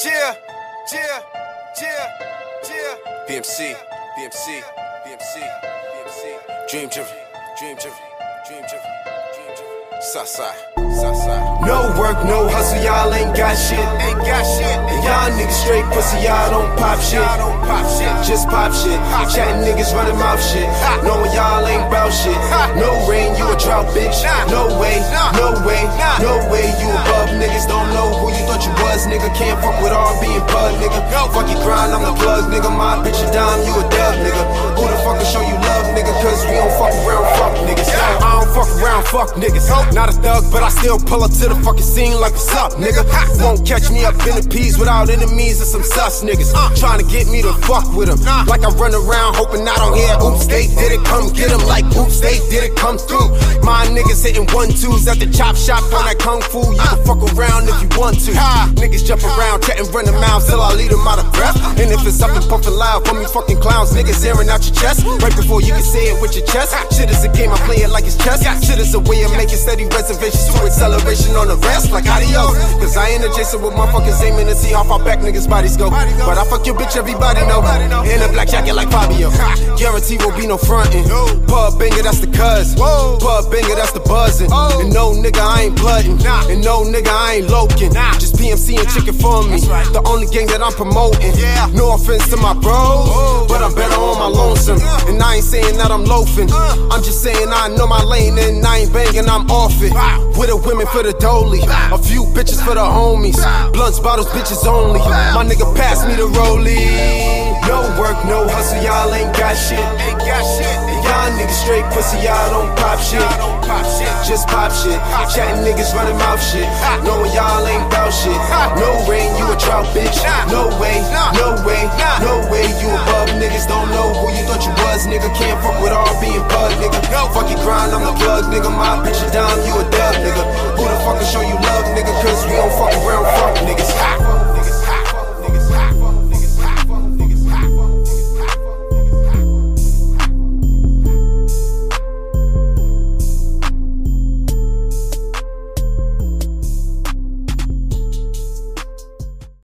PMC, dream, Southside. No work, no hustle, y'all ain't got shit. And y'all niggas straight pussy, y'all don't pop shit. Just pop shit. Chatting niggas running mouth shit. Knowing y'all ain't bout shit. No rain, you a drought, bitch. No way. You above niggas, don't know who you thought you was, nigga. Can't fuck with all being pug, nigga. Fuck your grind, I'm the plug, nigga. My bitch a dime, you a dub, nigga. Who the fuck will show you love, nigga? Cause we don't fuck around, fuck niggas. I don't fuck around, fuck niggas. Not a thug, but I still pull up to the fucking scene like what's up, nigga. Won't catch me up in the peas without enemies and some sus niggas trying to get me to fuck with them. Like I run around hoping I don't hear oops they did it, come get them. Like oops they did it, come through. My niggas hitting 1-2s at the chop shop on that kung fu. You can fuck around if you want to. Niggas jump around, chatting, running mouths till I lead them out of breath. And if it's up and puffing loud for me fucking clowns, niggas airing out your chest right before you can say it with your chest. Shit is a game, I play it like it's chess. Shit is a way of making steady reservations to acceleration on the rest, like adios. Cause I ain't adjacent with motherfuckers aiming to see how far back niggas' bodies go. But I fuck your bitch, everybody know. In a black jacket like Fabio. Guarantee won't be no frontin'. Pub banger, that's the cuz. Pub banger, that's the buzzin'. And no nigga, I ain't bloodin'. And no nigga, I ain't lokin'. Just PMC and chicken for me. The only gang that I'm promoting. No offense to my bros, but I'm better on my lonesome. And I ain't saying that I'm loafing. I'm just saying I know my lane and I ain't bangin', I'm off it. With a women for the dolly, a few bitches for the homies, blunts, bottles, bitches only. My nigga pass me the rollie. No work, no hustle, y'all ain't got shit. Y'all niggas straight pussy, y'all don't pop shit. Just pop shit. Chatting niggas running mouth shit. Knowing y'all ain't bout shit. No rain, you a drought, bitch. No way. You above niggas, don't know who you thought you was, nigga. Can't fuck with all being pug, nigga. Fuck your grind, I'm the plug, nigga. My bitch a dime, you a dub, nigga. Who the fuck can show you love, nigga? Cause we don't